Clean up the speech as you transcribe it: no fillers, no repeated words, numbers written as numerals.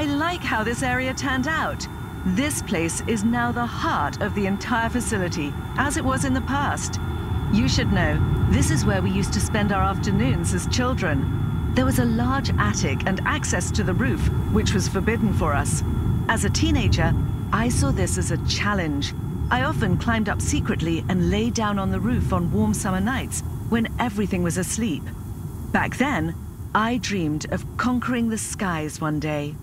I like how this area turned out. This place is now the heart of the entire facility, as it was in the past. You should know, this is where we used to spend our afternoons as children. There was a large attic and access to the roof, which was forbidden for us. As a teenager, I saw this as a challenge. I often climbed up secretly and lay down on the roof on warm summer nights when everything was asleep. Back then, I dreamed of conquering the skies one day.